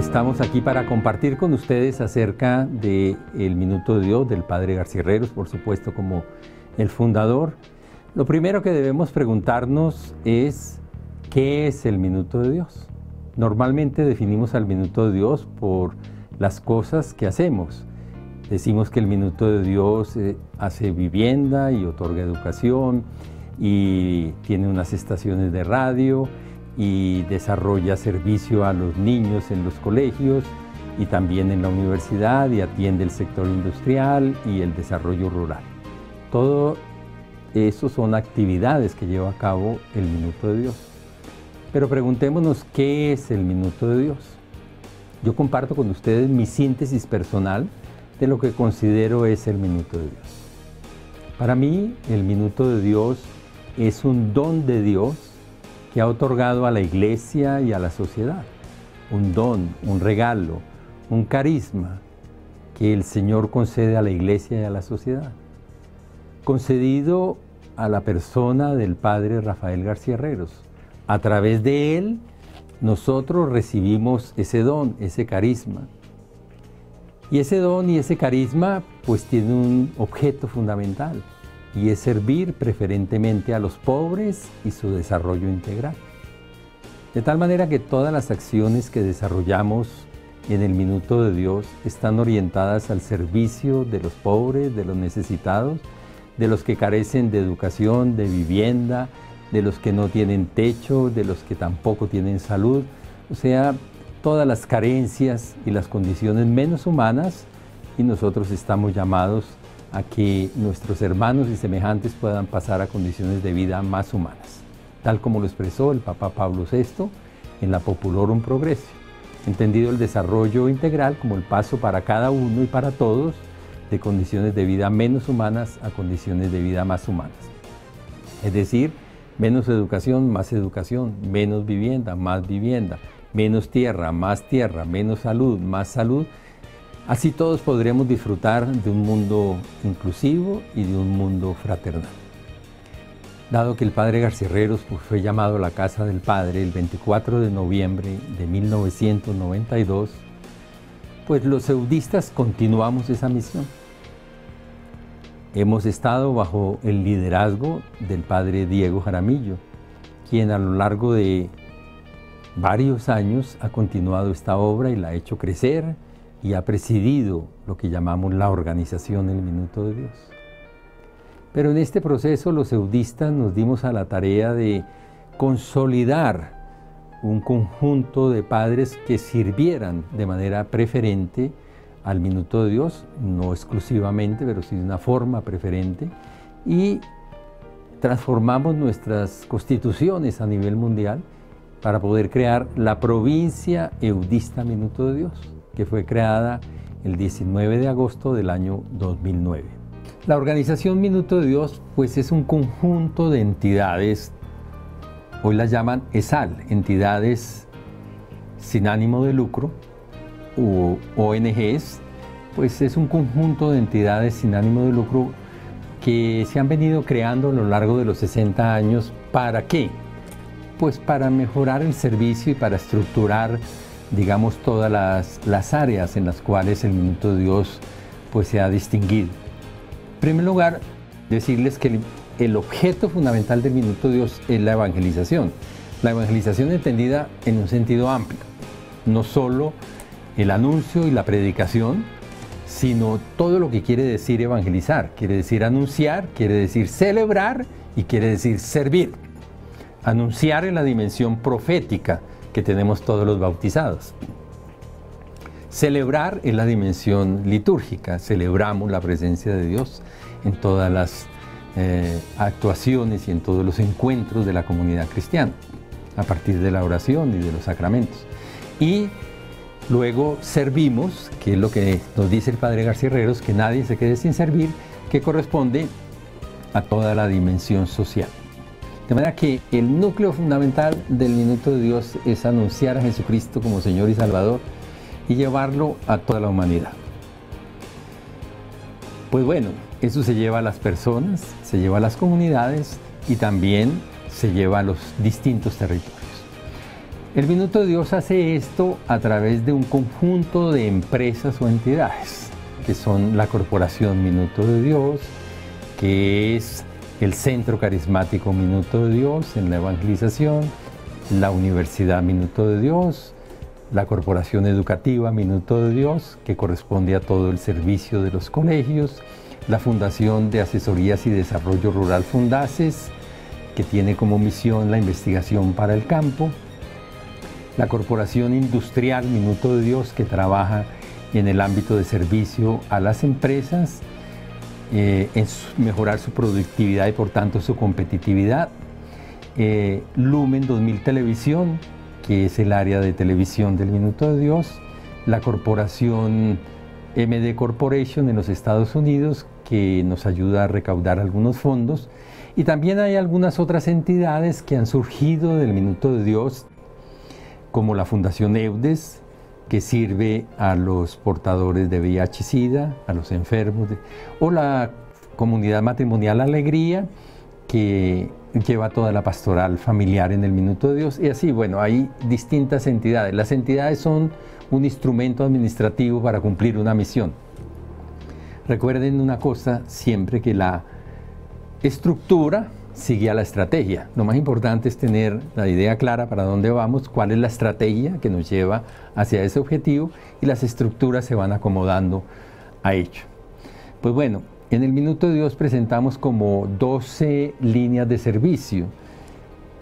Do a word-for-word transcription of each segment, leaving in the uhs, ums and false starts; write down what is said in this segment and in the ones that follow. Estamos aquí para compartir con ustedes acerca del Minuto de Dios, del Padre García Herreros, por supuesto, como el fundador. Lo primero que debemos preguntarnos es, ¿qué es el Minuto de Dios? Normalmente definimos al Minuto de Dios por las cosas que hacemos. Decimos que el Minuto de Dios hace vivienda y otorga educación, y tiene unas estaciones de radio, y desarrolla servicio a los niños en los colegios y también en la universidad, y atiende el sector industrial y el desarrollo rural. Todo eso son actividades que lleva a cabo el Minuto de Dios. Pero preguntémonos, ¿qué es el Minuto de Dios? Yo comparto con ustedes mi síntesis personal de lo que considero es el Minuto de Dios. Para mí, el Minuto de Dios es un don de Dios que ha otorgado a la Iglesia y a la sociedad, un don, un regalo, un carisma que el Señor concede a la Iglesia y a la sociedad, concedido a la persona del Padre Rafael García Herreros. A través de él, nosotros recibimos ese don, ese carisma. Y ese don y ese carisma, pues, tienen un objeto fundamental, y es servir preferentemente a los pobres y su desarrollo integral. De tal manera que todas las acciones que desarrollamos en el Minuto de Dios están orientadas al servicio de los pobres, de los necesitados, de los que carecen de educación, de vivienda, de los que no tienen techo, de los que tampoco tienen salud. O sea, todas las carencias y las condiciones menos humanas, y nosotros estamos llamados a que nuestros hermanos y semejantes puedan pasar a condiciones de vida más humanas, tal como lo expresó el Papa Pablo sexto en la Populorum Progressio, entendido el desarrollo integral como el paso para cada uno y para todos de condiciones de vida menos humanas a condiciones de vida más humanas. Es decir, menos educación, más educación, menos vivienda, más vivienda, menos tierra, más tierra, menos salud, más salud. Así todos podremos disfrutar de un mundo inclusivo y de un mundo fraternal. Dado que el Padre García Herreros fue llamado a la Casa del Padre el veinticuatro de noviembre de mil novecientos noventa y dos, pues los eudistas continuamos esa misión. Hemos estado bajo el liderazgo del Padre Diego Jaramillo, quien a lo largo de varios años ha continuado esta obra y la ha hecho crecer, y ha presidido lo que llamamos la organización del Minuto de Dios. Pero en este proceso los eudistas nos dimos a la tarea de consolidar un conjunto de padres que sirvieran de manera preferente al Minuto de Dios, no exclusivamente, pero sí de una forma preferente, y transformamos nuestras constituciones a nivel mundial para poder crear la provincia Eudista Minuto de Dios, que fue creada el diecinueve de agosto del año dos mil nueve. La organización Minuto de Dios, pues, es un conjunto de entidades, hoy las llaman ESAL, entidades sin ánimo de lucro, o O N Ges, pues es un conjunto de entidades sin ánimo de lucro que se han venido creando a lo largo de los sesenta años. ¿Para qué? Pues para mejorar el servicio y para estructurar, digamos, todas las, las áreas en las cuales el Minuto de Dios, pues, se ha distinguido. En primer lugar, decirles que el, el objeto fundamental del Minuto de Dios es la evangelización. La evangelización entendida en un sentido amplio, no solo el anuncio y la predicación, sino todo lo que quiere decir evangelizar, quiere decir anunciar, quiere decir celebrar y quiere decir servir. Anunciar en la dimensión profética que tenemos todos los bautizados. Celebrar es la dimensión litúrgica, celebramos la presencia de Dios en todas las eh, actuaciones y en todos los encuentros de la comunidad cristiana, a partir de la oración y de los sacramentos. Y luego servimos, que es lo que nos dice el Padre García Herreros, que nadie se quede sin servir, que corresponde a toda la dimensión social. De manera que el núcleo fundamental del Minuto de Dios es anunciar a Jesucristo como Señor y Salvador, y llevarlo a toda la humanidad. Pues bueno, eso se lleva a las personas, se lleva a las comunidades y también se lleva a los distintos territorios. El Minuto de Dios hace esto a través de un conjunto de empresas o entidades, que son la Corporación Minuto de Dios, que es el Centro Carismático Minuto de Dios en la evangelización, la Universidad Minuto de Dios, la Corporación Educativa Minuto de Dios, que corresponde a todo el servicio de los colegios, la Fundación de Asesorías y Desarrollo Rural Fundaces, que tiene como misión la investigación para el campo, la Corporación Industrial Minuto de Dios, que trabaja en el ámbito de servicio a las empresas, eh, en su, mejorar su productividad y por tanto su competitividad, eh, Lumen dos mil Televisión, que es el área de televisión del Minuto de Dios, la Corporación M D Corporation en los Estados Unidos, que nos ayuda a recaudar algunos fondos, y también hay algunas otras entidades que han surgido del Minuto de Dios, como la Fundación Eudes, que sirve a los portadores de V I H SIDA, a los enfermos, de, o la Comunidad Matrimonial Alegría, que lleva toda la pastoral familiar en el Minuto de Dios, y así, bueno, hay distintas entidades. Las entidades son un instrumento administrativo para cumplir una misión. Recuerden una cosa siempre, que la estructura sigue a la estrategia. Lo más importante es tener la idea clara para dónde vamos, cuál es la estrategia que nos lleva hacia ese objetivo, y las estructuras se van acomodando a ello. Pues bueno, en el Minuto de Dios presentamos como doce líneas de servicio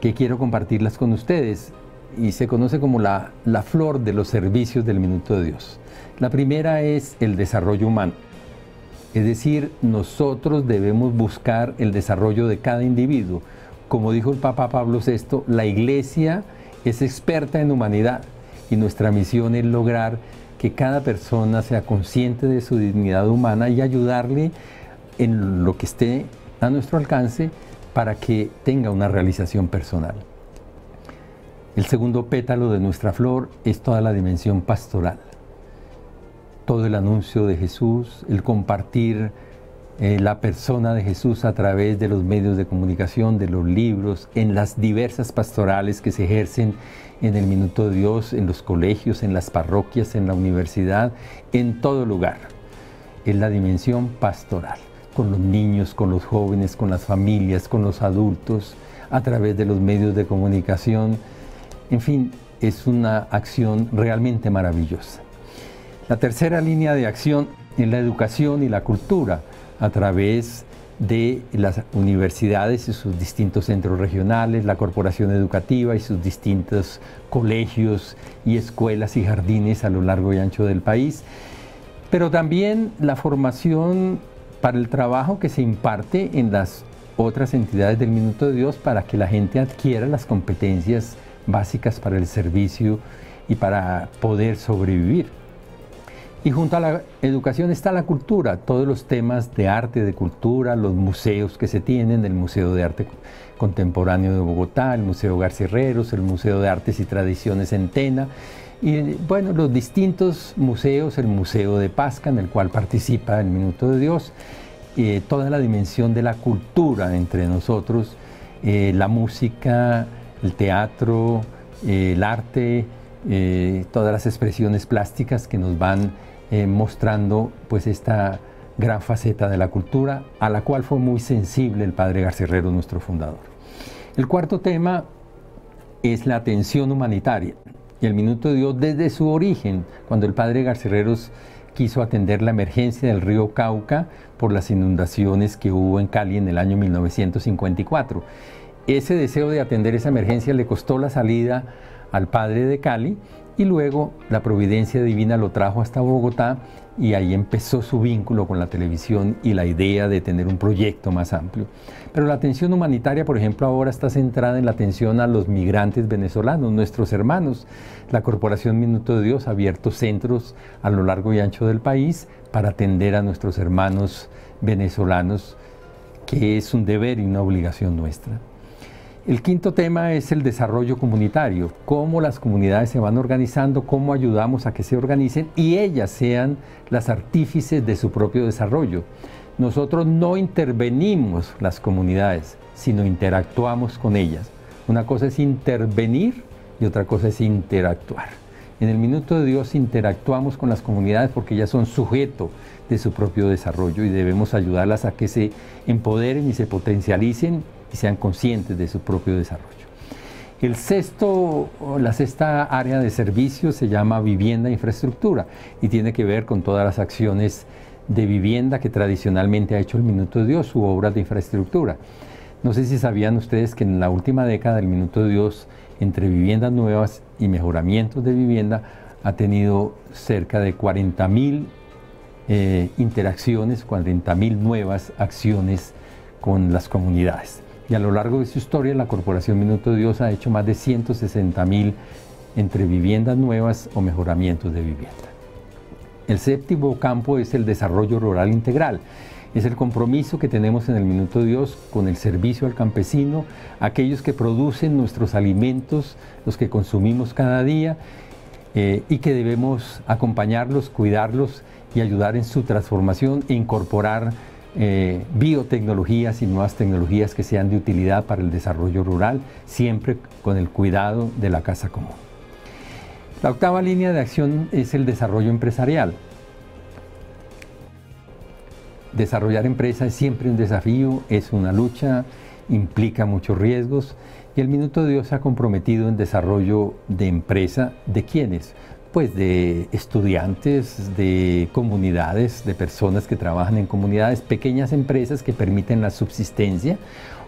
que quiero compartirlas con ustedes, y se conoce como la, la flor de los servicios del Minuto de Dios. La primera es el desarrollo humano. Es decir, nosotros debemos buscar el desarrollo de cada individuo. Como dijo el Papa Pablo sexto, la Iglesia es experta en humanidad, y nuestra misión es lograr que cada persona sea consciente de su dignidad humana y ayudarle en lo que esté a nuestro alcance para que tenga una realización personal. El segundo pétalo de nuestra flor es toda la dimensión pastoral. Todo el anuncio de Jesús, el compartir eh, la persona de Jesús a través de los medios de comunicación, de los libros, en las diversas pastorales que se ejercen en el Minuto de Dios, en los colegios, en las parroquias, en la universidad, en todo lugar. Es la dimensión pastoral, con los niños, con los jóvenes, con las familias, con los adultos, a través de los medios de comunicación. En fin, es una acción realmente maravillosa. La tercera línea de acción es la educación y la cultura, a través de las universidades y sus distintos centros regionales, la Corporación Educativa y sus distintos colegios y escuelas y jardines a lo largo y ancho del país, pero también la formación para el trabajo que se imparte en las otras entidades del Minuto de Dios, para que la gente adquiera las competencias básicas para el servicio y para poder sobrevivir. Y junto a la educación está la cultura, todos los temas de arte, de cultura, los museos que se tienen, el Museo de Arte Contemporáneo de Bogotá, el Museo García Herreros, el Museo de Artes y Tradiciones Centena, y bueno, los distintos museos, el Museo de Pasca, en el cual participa el Minuto de Dios, eh, toda la dimensión de la cultura entre nosotros, eh, la música, el teatro, eh, el arte, eh, todas las expresiones plásticas que nos van Eh, mostrando pues esta gran faceta de la cultura, a la cual fue muy sensible el Padre García Herreros, nuestro fundador. El cuarto tema es la atención humanitaria. El Minuto de Dios, desde su origen, cuando el Padre García Herreros quiso atender la emergencia del río Cauca por las inundaciones que hubo en Cali en el año mil novecientos cincuenta y cuatro. Ese deseo de atender esa emergencia le costó la salida al Padre de Cali, y luego la providencia divina lo trajo hasta Bogotá, y ahí empezó su vínculo con la televisión y la idea de tener un proyecto más amplio. Pero la atención humanitaria, por ejemplo, ahora está centrada en la atención a los migrantes venezolanos, nuestros hermanos. La Corporación Minuto de Dios ha abierto centros a lo largo y ancho del país para atender a nuestros hermanos venezolanos, que es un deber y una obligación nuestra. El quinto tema es el desarrollo comunitario, cómo las comunidades se van organizando, cómo ayudamos a que se organicen y ellas sean las artífices de su propio desarrollo. Nosotros no intervenimos las comunidades, sino interactuamos con ellas. Una cosa es intervenir y otra cosa es interactuar. En el Minuto de Dios interactuamos con las comunidades porque ellas son sujeto de su propio desarrollo y debemos ayudarlas a que se empoderen y se potencialicen y sean conscientes de su propio desarrollo. El sexto, la sexta área de servicio se llama vivienda e infraestructura y tiene que ver con todas las acciones de vivienda que tradicionalmente ha hecho el Minuto de Dios, su obra de infraestructura. No sé si sabían ustedes que en la última década el Minuto de Dios, entre viviendas nuevas y mejoramientos de vivienda, ha tenido cerca de cuarenta mil eh, interacciones, cuarenta mil nuevas acciones con las comunidades. Y a lo largo de su historia, la Corporación Minuto de Dios ha hecho más de ciento sesenta mil entre viviendas nuevas o mejoramientos de vivienda. El séptimo campo es el desarrollo rural integral. Es el compromiso que tenemos en el Minuto de Dios con el servicio al campesino, aquellos que producen nuestros alimentos, los que consumimos cada día, eh, y que debemos acompañarlos, cuidarlos y ayudar en su transformación e incorporar Eh, biotecnologías y nuevas tecnologías que sean de utilidad para el desarrollo rural, siempre con el cuidado de la casa común. La octava línea de acción es el desarrollo empresarial. Desarrollar empresas es siempre un desafío, es una lucha, implica muchos riesgos y el Minuto de Dios se ha comprometido en desarrollo de empresa. ¿De quiénes? Pues de estudiantes, de comunidades, de personas que trabajan en comunidades, pequeñas empresas que permiten la subsistencia,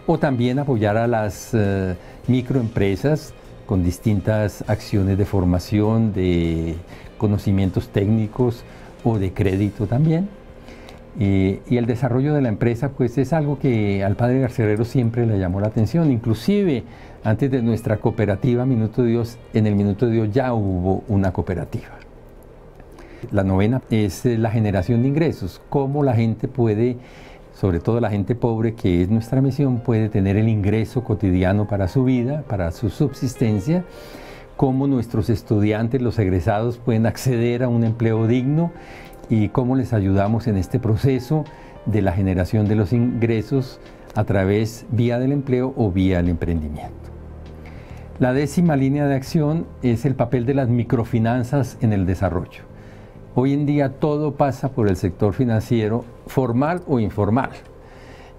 o también apoyar a las eh, microempresas con distintas acciones de formación, de conocimientos técnicos o de crédito también. Eh, y el desarrollo de la empresa pues es algo que al Padre García Herreros siempre le llamó la atención, inclusive antes de nuestra cooperativa Minuto de Dios, en el Minuto de Dios ya hubo una cooperativa. La novena es la generación de ingresos, cómo la gente puede, sobre todo la gente pobre, que es nuestra misión, puede tener el ingreso cotidiano para su vida, para su subsistencia, cómo nuestros estudiantes, los egresados, pueden acceder a un empleo digno y cómo les ayudamos en este proceso de la generación de los ingresos a través vía del empleo o vía del emprendimiento. La décima línea de acción es el papel de las microfinanzas en el desarrollo. Hoy en día todo pasa por el sector financiero, formal o informal.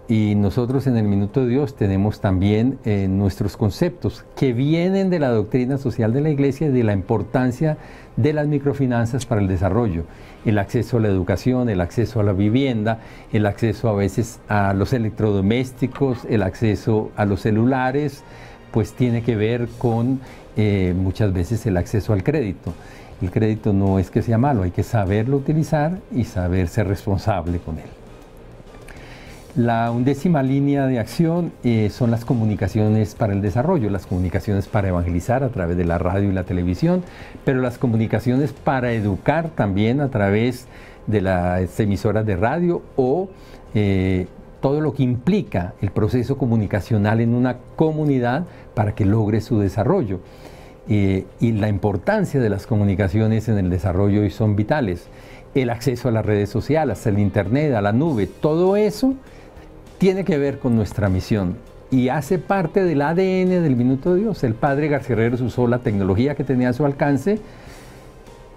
Y nosotros en el Minuto de Dios tenemos también eh, nuestros conceptos que vienen de la doctrina social de la Iglesia y de la importancia de las microfinanzas para el desarrollo. El acceso a la educación, el acceso a la vivienda, el acceso a veces a los electrodomésticos, el acceso a los celulares, pues tiene que ver con eh, muchas veces el acceso al crédito. El crédito no es que sea malo, hay que saberlo utilizar y saber ser responsable con él. La undécima línea de acción eh, son las comunicaciones para el desarrollo, las comunicaciones para evangelizar a través de la radio y la televisión, pero las comunicaciones para educar también a través de las emisoras de radio o eh, todo lo que implica el proceso comunicacional en una comunidad para que logre su desarrollo. Eh, y la importancia de las comunicaciones en el desarrollo hoy son vitales. El acceso a las redes sociales, al internet, a la nube, todo eso tiene que ver con nuestra misión y hace parte del A D N del Minuto de Dios. El Padre García Herreros usó la tecnología que tenía a su alcance,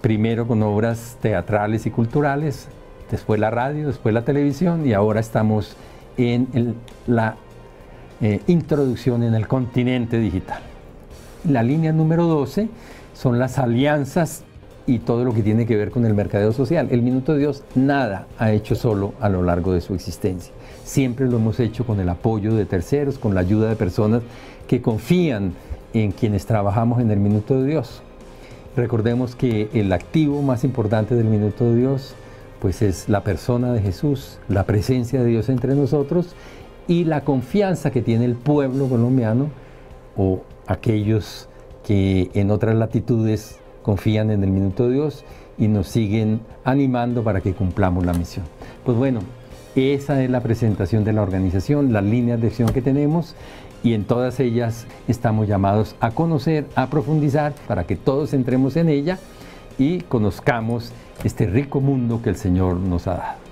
primero con obras teatrales y culturales, después la radio, después la televisión y ahora estamos en el, la eh, introducción en el continente digital. La línea número doce son las alianzas y todo lo que tiene que ver con el mercadeo social. El Minuto de Dios nada ha hecho solo a lo largo de su existencia. Siempre lo hemos hecho con el apoyo de terceros, con la ayuda de personas que confían en quienes trabajamos en el Minuto de Dios. Recordemos que el activo más importante del Minuto de Dios, pues es la persona de Jesús, la presencia de Dios entre nosotros y la confianza que tiene el pueblo colombiano o aquellos que en otras latitudes confían en el Minuto de Dios y nos siguen animando para que cumplamos la misión. Pues bueno, esa es la presentación de la organización, las líneas de acción que tenemos y en todas ellas estamos llamados a conocer, a profundizar, para que todos entremos en ella y conozcamos este rico mundo que el Señor nos ha dado.